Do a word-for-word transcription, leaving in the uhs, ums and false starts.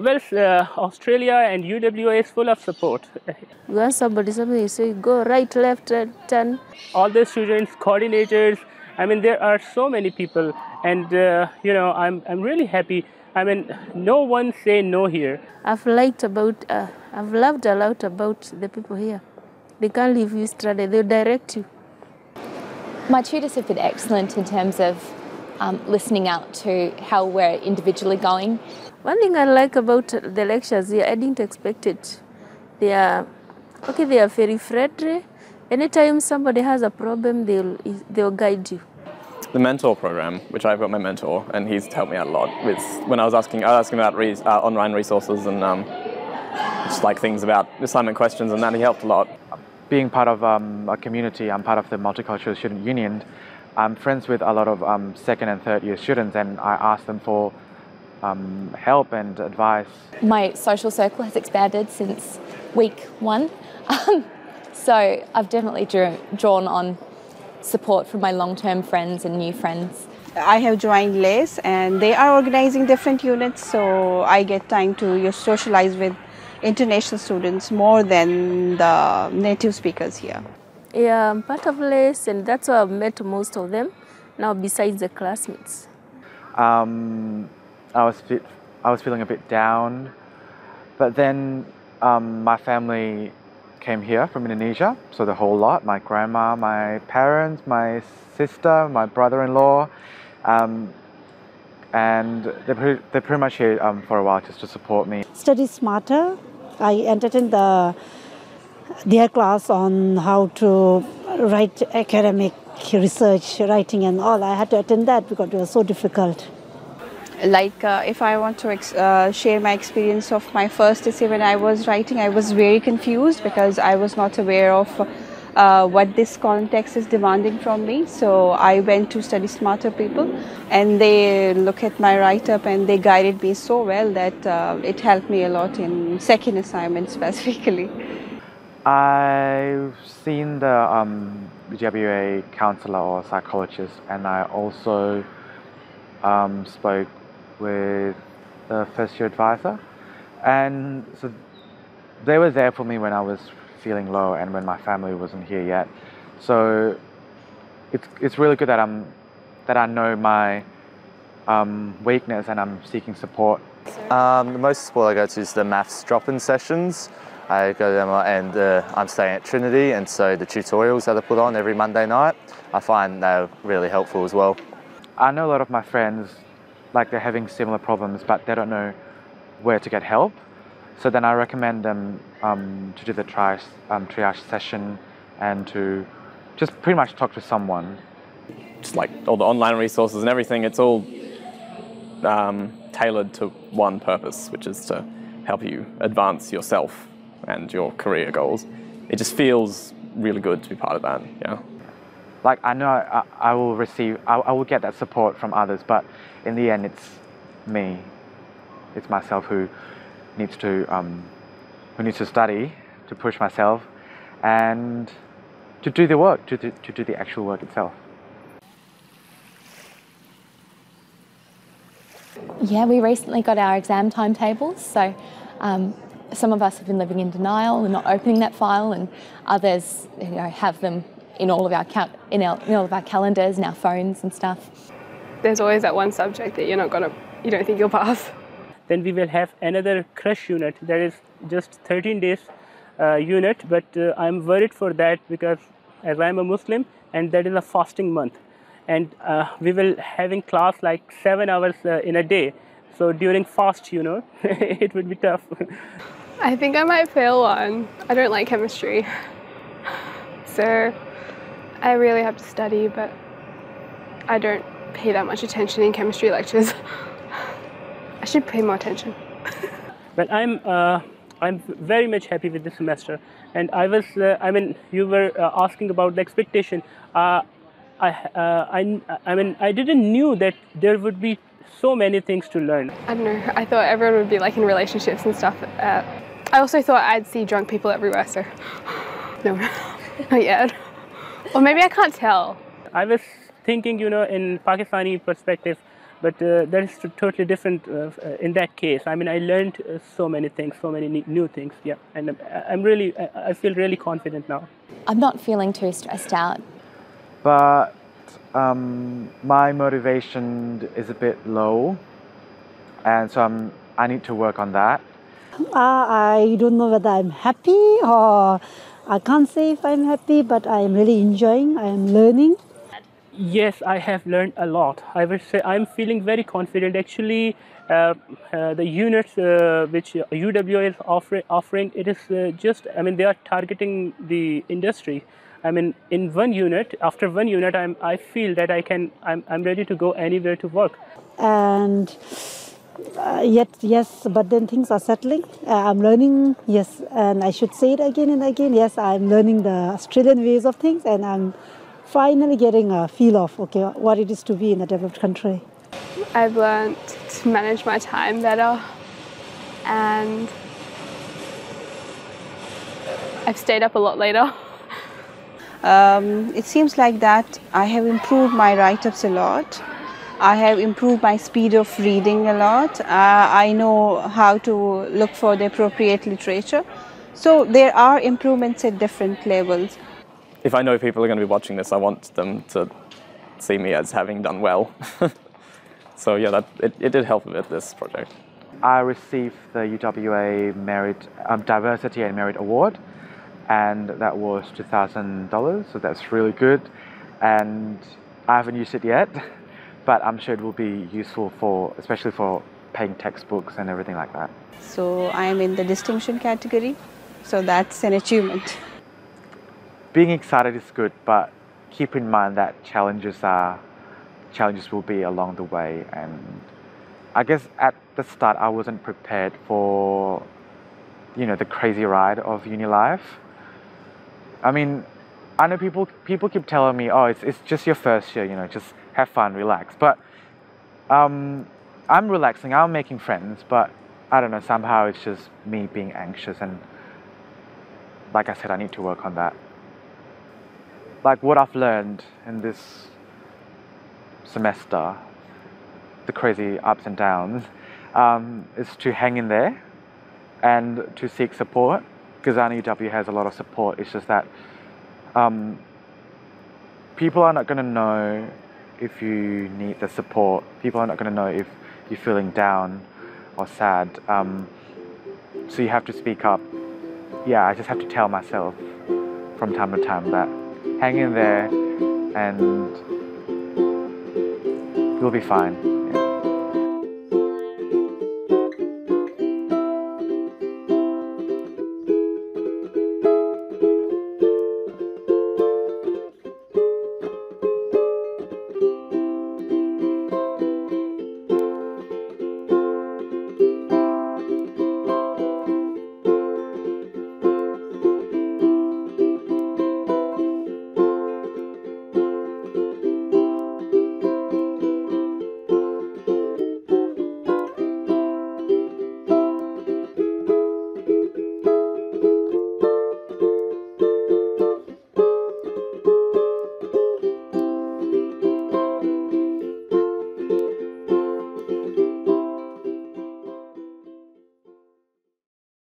Well, uh, Australia and U W A is full of support. When somebody something say go right, left, turn. All the students, coordinators. I mean, there are so many people, and uh, you know, I'm I'm really happy. I mean, no one say no here. I've liked about, uh, I've loved a lot about the people here. They can't leave you stranded. They'll direct you. My tutors have been excellent in terms of um, listening out to how we're individually going. One thing I like about the lectures here, I didn't expect it. They are, okay, they are very friendly. Anytime somebody has a problem, they'll, they'll guide you. The mentor program, which I've got my mentor, and he's helped me out a lot with, when I was asking, I was asking about re uh, online resources and um, just like things about assignment questions and that, he helped a lot. Being part of um, a community, I'm part of the Multicultural Student Union. I'm friends with a lot of um, second and third year students, and I ask them for Um, help and advice. My social circle has expanded since week one, um, so I've definitely drew, drawn on support from my long-term friends and new friends. I have joined Les, and they are organizing different units, so I get time to you socialize with international students more than the native speakers here. Yeah, I'm part of Les, and that's where I've met most of them now, besides the classmates. Um, I was, bit, I was feeling a bit down, but then um, my family came here from Indonesia, so the whole lot, my grandma, my parents, my sister, my brother-in-law, um, and they're pretty, they're pretty much here um, for a while just to support me. STUDYSmarter, I entered in the, their class on how to write academic research, writing and all. I had to attend that because it was so difficult. Like uh, if I want to ex uh, share my experience of my first essay when I was writing, I was very confused because I was not aware of uh, what this context is demanding from me. So I went to STUDYSmarter people, and they look at my write-up and they guided me so well that uh, it helped me a lot in second assignment specifically. I've seen the um, G W A counselor or psychologist, and I also um, spoke with the first year advisor, and so they were there for me when I was feeling low and when my family wasn't here yet. So it's it's really good that I'm that I know my um, weakness and I'm seeking support. Um, the most support I go to is the maths drop-in sessions. I go to them, and uh, I'm staying at Trinity, and so the tutorials that I put on every Monday night, I find they're really helpful as well. I know a lot of my friends, like they're having similar problems, but they don't know where to get help. So then I recommend them um, to do the triage, um, triage session and to just pretty much talk to someone. Just like all the online resources and everything, it's all um, tailored to one purpose, which is to help you advance yourself and your career goals. It just feels really good to be part of that, yeah. Like I know I, I will receive, I, I will get that support from others, but in the end it's me, it's myself who needs to, um, who needs to study, to push myself and to do the work, to do, to do the actual work itself. Yeah, we recently got our exam timetables, so um, some of us have been living in denial and not opening that file, and others, you know, have them in all of our in, our, in all of our calendars and our phones and stuff. There's always that one subject that you're not gonna, you don't think you'll pass. Then we will have another crush unit that is just thirteen days uh, unit, but uh, I'm worried for that because as I'm a Muslim and that is a fasting month, and uh, we will having class like seven hours uh, in a day. So during fast, you know, it would be tough. I think I might fail one. I don't like chemistry, so I really have to study, but I don't pay that much attention in chemistry lectures. I should pay more attention. But I'm, uh, I'm very much happy with this semester. And I was, uh, I mean, you were uh, asking about the expectation. Uh, I, uh, I, I mean, I didn't knew that there would be so many things to learn. I don't know. I thought everyone would be like in relationships and stuff. Uh, I also thought I'd see drunk people everywhere, so no, not yet. Or maybe I can't tell. I was thinking, you know, in Pakistani perspective, But uh, that is totally different uh, in that case. I mean, I learned uh, so many things, so many new things. Yeah, and I'm, I'm really, I feel really confident now. I'm not feeling too stressed out. But um, my motivation is a bit low, and so I'm, I need to work on that. Uh, I don't know whether I'm happy or I can't say if I'm happy, but I'm really enjoying, I'm learning. Yes, I have learned a lot. I would say I'm feeling very confident. Actually, uh, uh, the units uh, which U W A is offer offering, it is uh, just, I mean, they are targeting the industry. I mean, in one unit, after one unit, I'm, I feel that I can, I'm, I'm ready to go anywhere to work. And uh, yet, yes, but then things are settling. Uh, I'm learning, yes, and I should say it again and again. Yes, I'm learning the Australian ways of things, and I'm finally getting a feel of okay, what it is to be in a developed country. I've learned to manage my time better, and I've stayed up a lot later. Um, it seems like that I have improved my write-ups a lot. I have improved my speed of reading a lot. Uh, I know how to look for the appropriate literature. So there are improvements at different levels. If I know people are going to be watching this, I want them to see me as having done well. So yeah, that, it, it did help a bit, this project. I received the U W A Merit, um, Diversity and Merit Award, and that was two thousand dollars, so that's really good. And I haven't used it yet, but I'm sure it will be useful for, especially for paying textbooks and everything like that. So I'm in the distinction category, so that's an achievement. Being excited is good, but keep in mind that challenges are challenges will be along the way. And I guess at the start I wasn't prepared for, you know, the crazy ride of uni life. I mean, I know people people keep telling me, oh, it's it's just your first year, you know, just have fun, relax. But um, I'm relaxing, I'm making friends, but I don't know, somehow it's just me being anxious, and like I said, I need to work on that. Like what I've learned in this semester, the crazy ups and downs, um, is to hang in there and to seek support, because I know U W has a lot of support. It's just that um, people are not going to know if you need the support. People are not going to know if you're feeling down or sad. Um, so you have to speak up. Yeah, I just have to tell myself from time to time that hang in there and you'll be fine.